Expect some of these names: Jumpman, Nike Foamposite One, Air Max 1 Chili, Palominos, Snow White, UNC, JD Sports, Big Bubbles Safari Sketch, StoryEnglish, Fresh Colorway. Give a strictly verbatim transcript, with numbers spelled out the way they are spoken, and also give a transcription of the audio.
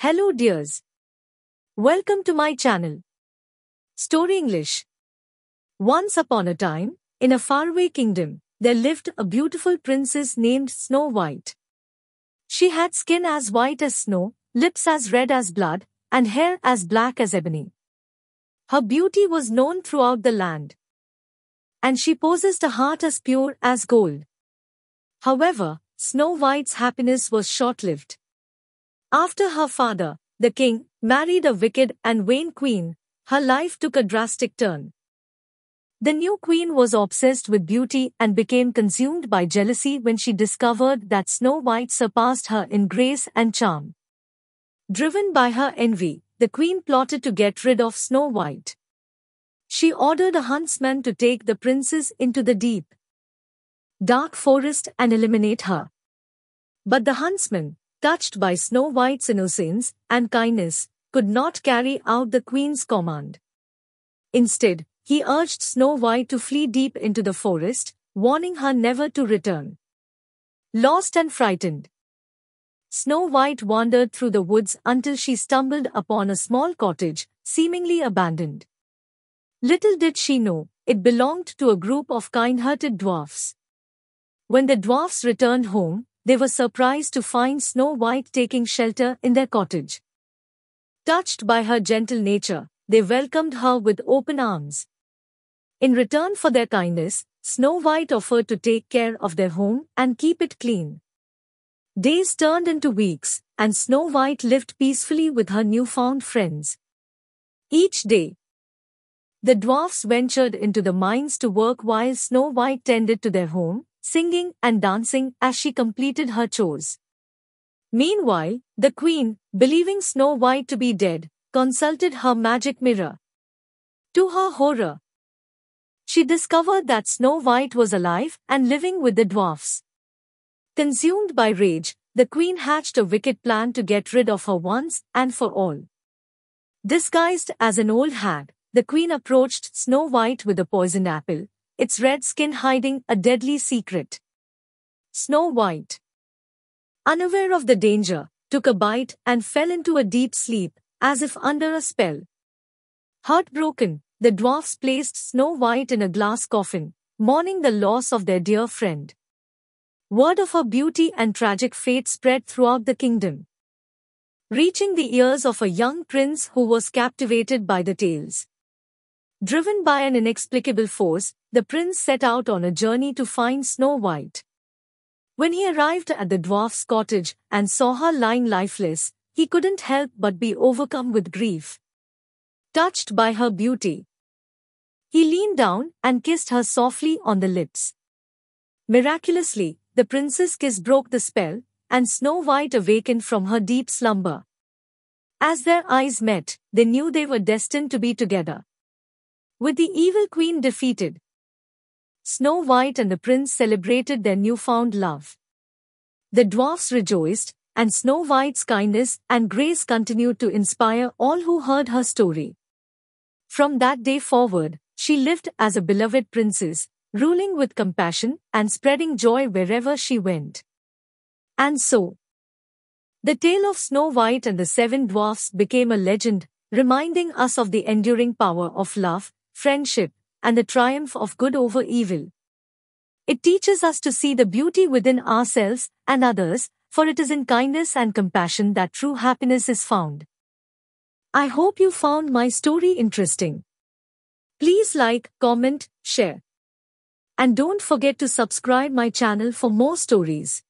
Hello dears. Welcome to my channel. Story English. Once upon a time, in a faraway kingdom, there lived a beautiful princess named Snow White. She had skin as white as snow, lips as red as blood, and hair as black as ebony. Her beauty was known throughout the land, and she possessed a heart as pure as gold. However, Snow White's happiness was short-lived. After her father, the king, married a wicked and vain queen, her life took a drastic turn. The new queen was obsessed with beauty and became consumed by jealousy when she discovered that Snow White surpassed her in grace and charm. Driven by her envy, the queen plotted to get rid of Snow White. She ordered a huntsman to take the princess into the deep, dark forest and eliminate her. But the huntsman, touched by Snow White's innocence and kindness, could not carry out the queen's command. Instead, he urged Snow White to flee deep into the forest, warning her never to return. Lost and frightened, Snow White wandered through the woods until she stumbled upon a small cottage, seemingly abandoned. Little did she know, it belonged to a group of kind-hearted dwarfs. When the dwarfs returned home, they were surprised to find Snow White taking shelter in their cottage. Touched by her gentle nature, they welcomed her with open arms. In return for their kindness, Snow White offered to take care of their home and keep it clean. Days turned into weeks, and Snow White lived peacefully with her newfound friends. Each day, the dwarfs ventured into the mines to work while Snow White tended to their home, singing and dancing as she completed her chores. Meanwhile, the queen, believing Snow White to be dead, consulted her magic mirror. To her horror, she discovered that Snow White was alive and living with the dwarfs. Consumed by rage, the queen hatched a wicked plan to get rid of her once and for all. Disguised as an old hag, the queen approached Snow White with a poisoned apple, its red skin hiding a deadly secret. Snow White, unaware of the danger, took a bite and fell into a deep sleep, as if under a spell. Heartbroken, the dwarfs placed Snow White in a glass coffin, mourning the loss of their dear friend. Word of her beauty and tragic fate spread throughout the kingdom, reaching the ears of a young prince who was captivated by the tales. Driven by an inexplicable force, the prince set out on a journey to find Snow White. When he arrived at the dwarf's cottage and saw her lying lifeless, he couldn't help but be overcome with grief. Touched by her beauty, he leaned down and kissed her softly on the lips. Miraculously, the prince's kiss broke the spell, and Snow White awakened from her deep slumber. As their eyes met, they knew they were destined to be together. With the evil queen defeated, Snow White and the prince celebrated their newfound love. The dwarfs rejoiced, and Snow White's kindness and grace continued to inspire all who heard her story. From that day forward, she lived as a beloved princess, ruling with compassion and spreading joy wherever she went. And so, the tale of Snow White and the Seven Dwarfs became a legend, reminding us of the enduring power of love, friendship, and the triumph of good over evil. It teaches us to see the beauty within ourselves and others, for it is in kindness and compassion that true happiness is found. I hope you found my story interesting. Please like, comment, share, and don't forget to subscribe my channel for more stories.